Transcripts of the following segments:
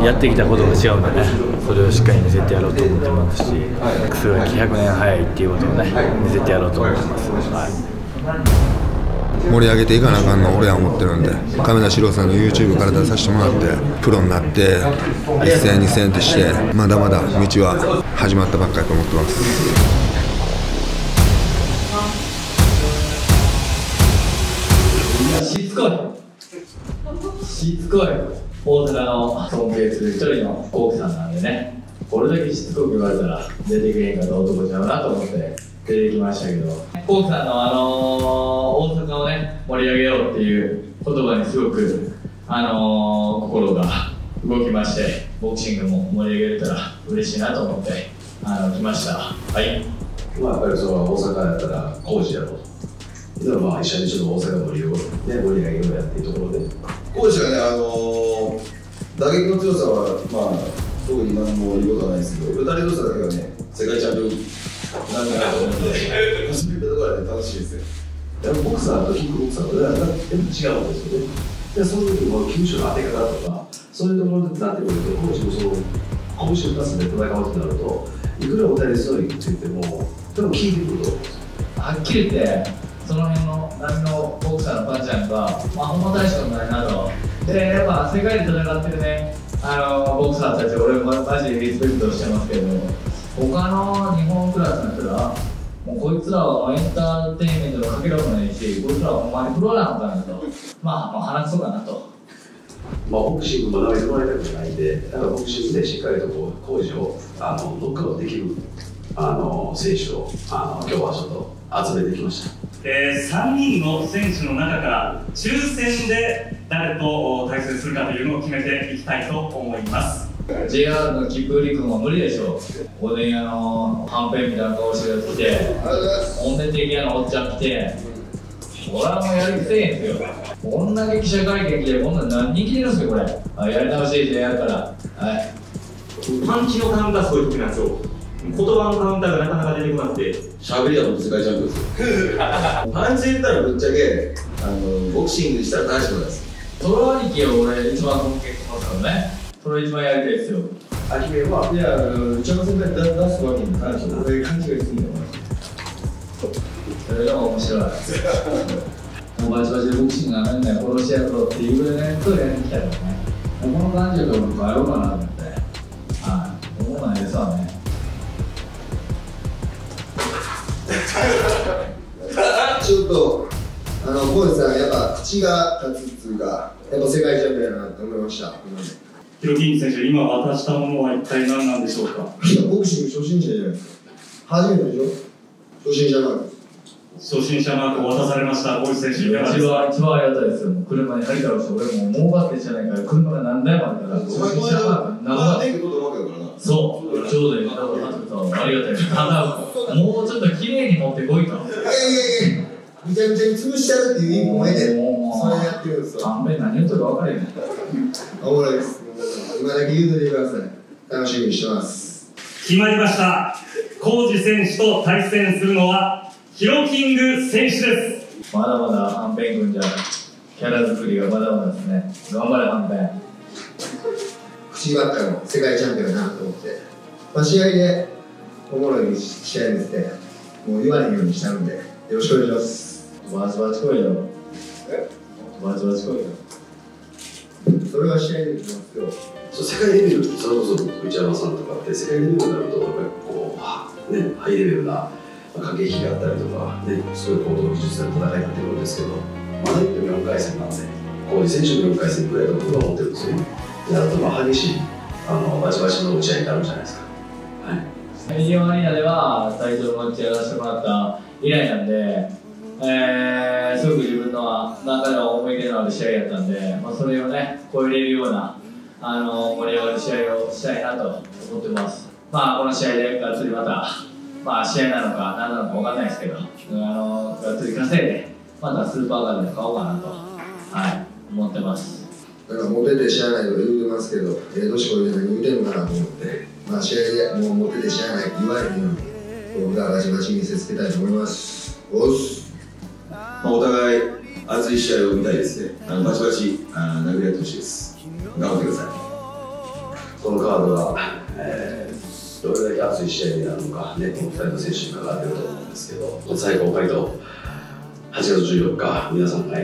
やってきたことが違うので、ね、それをしっかり見せてやろうと思ってますし、クスが100年早いっていうことをね、見せてやろうと思ってます。はい、盛り上げていかなあかんの俺は思ってるんで、亀田史郎さんの YouTube から出させてもらって、プロになって一戦二戦として、まだまだ道は始まったばっかりと思ってます。しつこい、しつこい。大阪の尊敬する一人のコウキさんなんでね、これだけしつこく言われたら出てけへんかった男ちゃうなと思って出てきましたけど、コウキさんの大阪をね盛り上げようっていう言葉にすごく心が動きまして、ボクシングも盛り上げれたら嬉しいなと思って来ました。はい、まあやっぱりその大阪やったら工事やろう、まあ一緒にちょっと大阪の利用を盛り上げようやっていうところで、コーチはね、打撃の強さは、まあ、特に何も言うことはないですけど、打たれ強さだけはね、世界チャンピオンなんじゃないと思うので、そういったところはね、楽しいですよ。やっぱボクサーとキックボクサーは、やっぱ違うんですよね。で、その時も、球種の当て方とか、そういうところでなってくると、コーチもその、拳を出すで戦おうとなると、いくらお互い強いって言っても、多分効いてくると思うんですよ。はっきり言ってその辺の波のボクサーのパンチなんか、まあ、ほんま大したことないなと。で、やっぱ世界で戦ってるね、ボクサーたち、俺もマジでリスペクトしてますけど、他の日本クラスの人ら、もうこいつらはエンターテインメントのかけらもないし、こいつらはほんまにプロなんだなと、まあ、話そうかなと。まあ、ボクシングも舐められたくないんで、だからボクシングでしっかりとこう、工事をノックアウトできる選手を今日はちょっと集めてきました。3人の選手の中から抽選で誰と対戦するかというのを決めていきたいと思います。 JR のキプーリ君は無理でしょう。おでん屋のはんぺんみたいな顔してきて、おんでんてき屋のおっちゃん来て、俺はもうやる気せえへんですよ。こんだけ記者会見来て、こんな何人来てるんですよ。これあやり直し JR から、はい、パンチのカウンターすごい得意なんですよ。言葉のカウンターがなかなか出てこなくて、喋りだと世界チャンピオンですよ。パンチ言ったらぶっちゃけボクシングしたら大したことないです。トロ兄貴を俺一番尊敬してますからね。それ一番やりたいですよ。アキベは、いや、一番先輩出すわけに関しては俺勘違いするんだよ。それが面白い。もうバチバチでボクシングなめんなよ、殺してやろうっていうぐらいの人をやりに来たからね、この感じで俺変えようかなと思って思わないですわね。ちょっとコウキさんやっぱ口が立つっていうか、やっぱ世界チャンピオンだなと思いました。ヒロキン選手、今渡したものは一体何なんでしょうか。ボクシング初心者じゃないですか。初めてでしょ。初心者マーク。初心者マークを渡されました。コウキ選手、いかがですか。一番ありがたいですよ。車に入りたらし、俺も儲かってんじゃないから、車が何台もあるから。初心者マーク。何台もあるからな。そう、ちょうどいい。ありがたいです。ただ、もうちょっと綺麗に持ってこいと。いやいやいや、めちゃめちゃに潰してやるっていう意味もね、それやってるんですよ。あんまり何言うとか分からへん。おもろいです。今だけ言うといてください。楽しみにしてます。決まりました。コウキ選手と対戦するのは、ヒロキング選手です。まだまだはんぺん君じゃ、キャラ作りがまだまだですね。頑張れ、はんぺん。口ばっかの世界チャンピオンだなと思って、まあ、試合でおもろい試合ですね、もう言われるようにしたので、よろしくお願いします。バチバチ来いよ。え？バチバチ来いよ。それは試合できますよ。世界レベル、それこそ内山さんとかって、世界レベルになると、やっぱりこう、ね、ハイレベルな駆け引きがあったりとか、ね、すごい高等技術の戦いになってくるんですけど、まだ1分4回戦なんで、こういう選手の4回戦ぐらいだと僕は思ってるんですよね。で、あと、まあ、激しい、バチバチの打ち合いになるじゃないですか。はい。ミリオンアリーナでは最初のマッチやらせてもらった以来なんで、すごく自分の中では思い出のある試合やったんで、まあ、それをね超えれるような盛り上がる試合をしたいなと思ってます。まあこの試合でがっつりまた、まあ、試合なのか何なのか分かんないですけど、がっつり稼いでまたスーパーガンで買おうかなと、はい、思ってます。だからモテてしゃあないと言うてますけど、年越えて何言うてんのかなと思って、まあ、試合でもうモテてしゃあないって言われるように、バチバチ見せつけたいと思います。お互い熱い試合を見たいですね。バチバチ殴り合ってほしいです。頑張ってください。このカードが、どれだけ熱い試合になるのか、ね、この2人の選手に関わっていると思うんですけど、最高回と8月14日、皆さんが、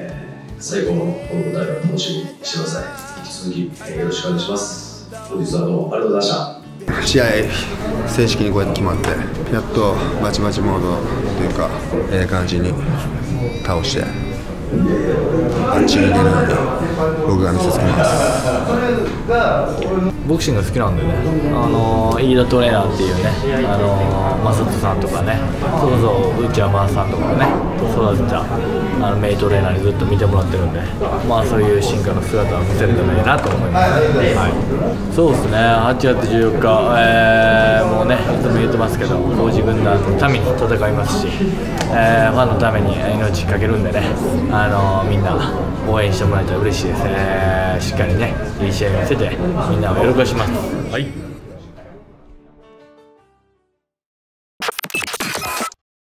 最高のこの舞台を楽しみにしてください。引き続き、よろしくお願いします。本日はどうもありがとうございました。試合正式にこうやって決まってやっとバチバチモードというか感じに倒してパンチに出るように僕が見せつけます。ボクシング好きなんでね、飯田トレーナーっていうね、マサトさんとかね、それこそ内山さんとかね、育てた名トレーナーにずっと見てもらってるんで、まあ、そういう進化の姿を見せるといいなと思います。はい、そうですね、8月14日、もうね、いつも言ってますけど、王子軍団のために戦いますし、ファンのために命かけるんでね、みんな応援してもらえたら嬉しいですね。しっかりね、いい試合を見せて、みんなを喜ばします。はい。